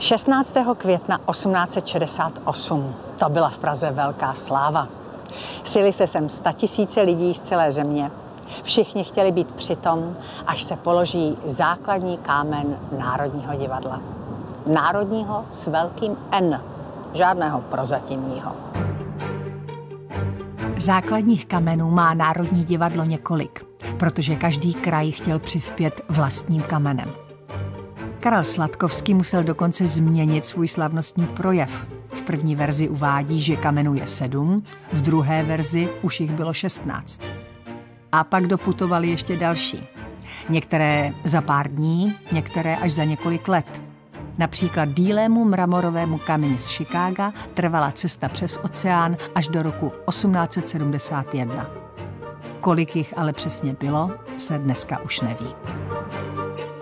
16. května 1868. To byla v Praze velká sláva. Sjeli se sem statisíce lidí z celé země. Všichni chtěli být přitom, až se položí základní kámen Národního divadla. Národního s velkým N. Žádného prozatímního. Základních kamenů má Národní divadlo několik, protože každý kraj chtěl přispět vlastním kamenem. Karel Sladkovský musel dokonce změnit svůj slavnostní projev. V první verzi uvádí, že kamenů je 7, v druhé verzi už jich bylo 16. A pak doputovali ještě další. Některé za pár dní, některé až za několik let. Například bílému mramorovému kameni z Chicaga trvala cesta přes oceán až do roku 1871. Kolik jich ale přesně bylo, se dneska už neví.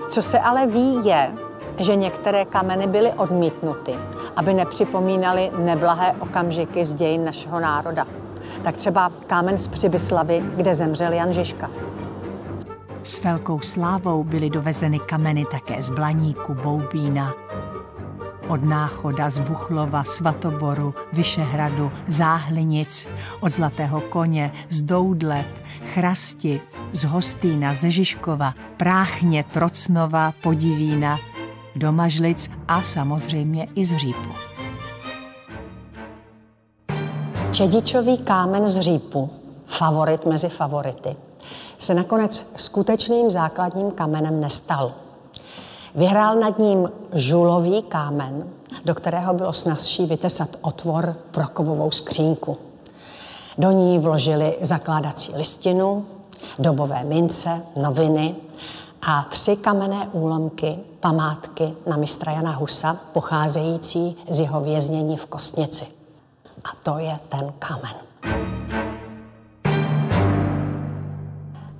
Co se ale ví, je, že některé kameny byly odmítnuty, aby nepřipomínaly neblahé okamžiky z dějin našeho národa. Tak třeba kámen z Přibyslavy, kde zemřel Jan Žižka. S velkou slávou byly dovezeny kameny také z Blaníku, Boubína, od Náchoda, z Buchlova, Svatoboru, Vyšehradu, Záhlinic, od Zlatého koně, z Doudleb, Chrasti, z Hostýna, ze Žižkova, Práchně, Trocnova, Podivína, Domažlic a samozřejmě i z Řípu. Čedičový kámen z Řípu, favorit mezi favority, se nakonec skutečným základním kamenem nestal. Vyhrál nad ním žulový kámen, do kterého bylo snazší vytesat otvor pro kovovou skřínku. Do ní vložili zakládací listinu, dobové mince, noviny a 3 kamenné úlomky, památky na mistra Jana Husa, pocházející z jeho věznění v Kostnici. A to je ten kámen.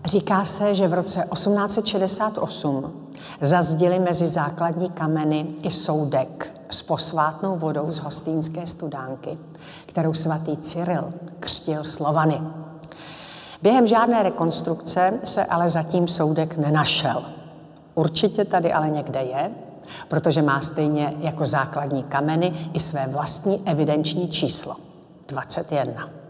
Říká se, že v roce 1868 zazděli mezi základní kameny i soudek s posvátnou vodou z hostýnské studánky, kterou svatý Cyril křtil Slovany. Během žádné rekonstrukce se ale zatím soudek nenašel. Určitě tady ale někde je, protože má stejně jako základní kameny i své vlastní evidenční číslo 21.